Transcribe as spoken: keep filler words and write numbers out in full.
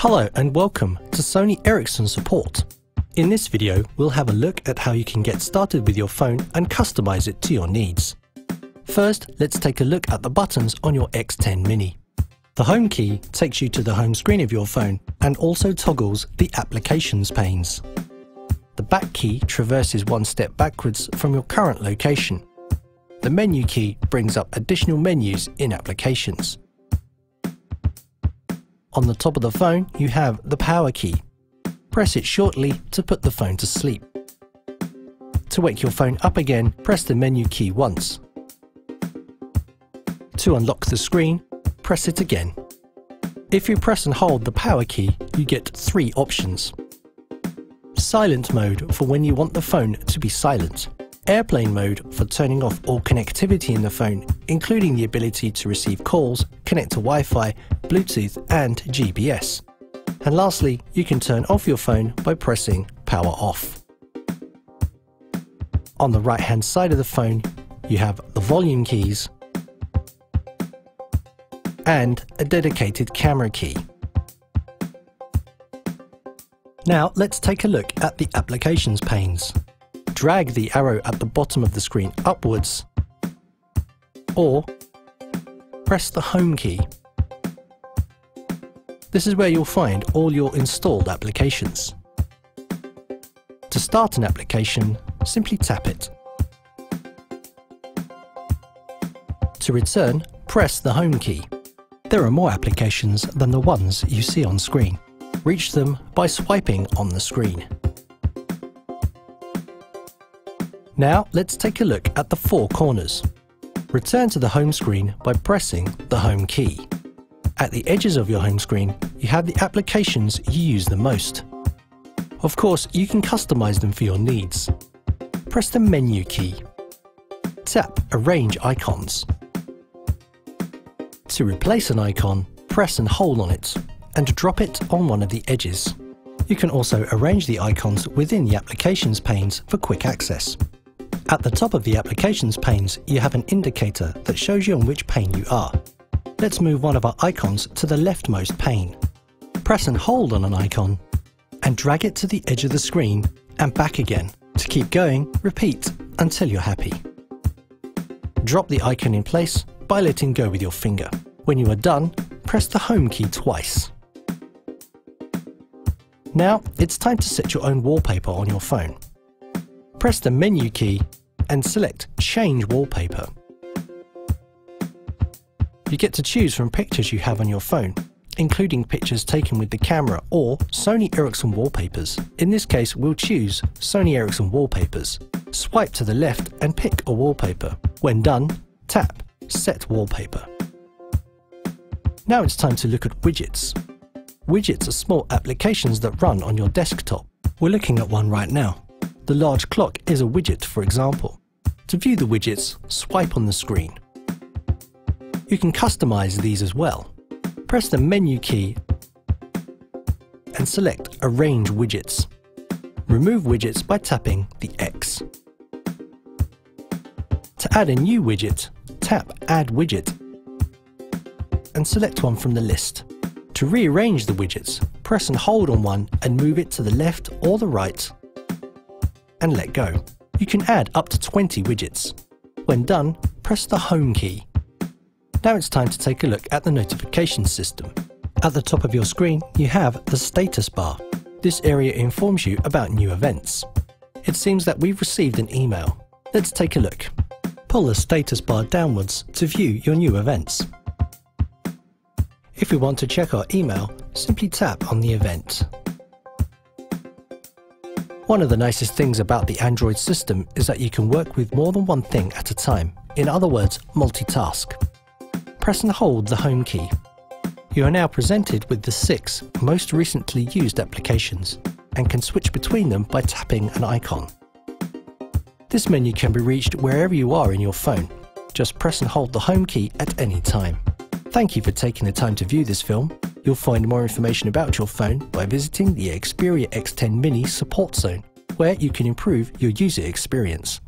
Hello and welcome to Sony Ericsson support. In this video, we'll have a look at how you can get started with your phone and customize it to your needs. First, let's take a look at the buttons on your X ten Mini. The home key takes you to the home screen of your phone and also toggles the applications panes. The back key traverses one step backwards from your current location. The menu key brings up additional menus in applications. On the top of the phone, you have the power key. Press it shortly to put the phone to sleep. To wake your phone up again, press the menu key once. To unlock the screen, press it again. If you press and hold the power key, you get three options. Silent mode for when you want the phone to be silent. Airplane mode for turning off all connectivity in the phone, including the ability to receive calls, connect to Wi-Fi, Bluetooth and G P S. And lastly, you can turn off your phone by pressing power off. On the right hand side of the phone, you have the volume keys and a dedicated camera key. Now let's take a look at the applications panes. Drag the arrow at the bottom of the screen upwards, or press the home key. This is where you'll find all your installed applications. To start an application, simply tap it. To return, press the home key. There are more applications than the ones you see on screen. Reach them by swiping on the screen. Now let's take a look at the four corners. Return to the home screen by pressing the home key. At the edges of your home screen, you have the applications you use the most. Of course, you can customize them for your needs. Press the menu key. Tap Arrange Icons. To replace an icon, press and hold on it and drop it on one of the edges. You can also arrange the icons within the applications panes for quick access. At the top of the applications panes, you have an indicator that shows you on which pane you are. Let's move one of our icons to the leftmost pane. Press and hold on an icon and drag it to the edge of the screen and back again. To keep going, repeat until you're happy. Drop the icon in place by letting go with your finger. When you are done, press the home key twice. Now it's time to set your own wallpaper on your phone. Press the menu key and select Change Wallpaper. You get to choose from pictures you have on your phone, including pictures taken with the camera or Sony Ericsson wallpapers. In this case, we'll choose Sony Ericsson wallpapers. Swipe to the left and pick a wallpaper. When done, tap Set Wallpaper. Now it's time to look at widgets. Widgets are small applications that run on your desktop. We're looking at one right now. The large clock is a widget, for example. To view the widgets, swipe on the screen. You can customize these as well. Press the menu key and select Arrange Widgets. Remove widgets by tapping the X. To add a new widget, tap Add Widget and select one from the list. To rearrange the widgets, press and hold on one and move it to the left or the right and let go. You can add up to twenty widgets. When done, press the home key. Now it's time to take a look at the notification system. At the top of your screen, you have the status bar. This area informs you about new events. It seems that we've received an email. Let's take a look. Pull the status bar downwards to view your new events. If we want to check our email, simply tap on the event. One of the nicest things about the Android system is that you can work with more than one thing at a time, in other words, multitask. Press and hold the home key. You are now presented with the six most recently used applications and can switch between them by tapping an icon. This menu can be reached wherever you are in your phone. Just press and hold the home key at any time. Thank you for taking the time to view this film. You'll find more information about your phone by visiting the Xperia X ten Mini support zone, where you can improve your user experience.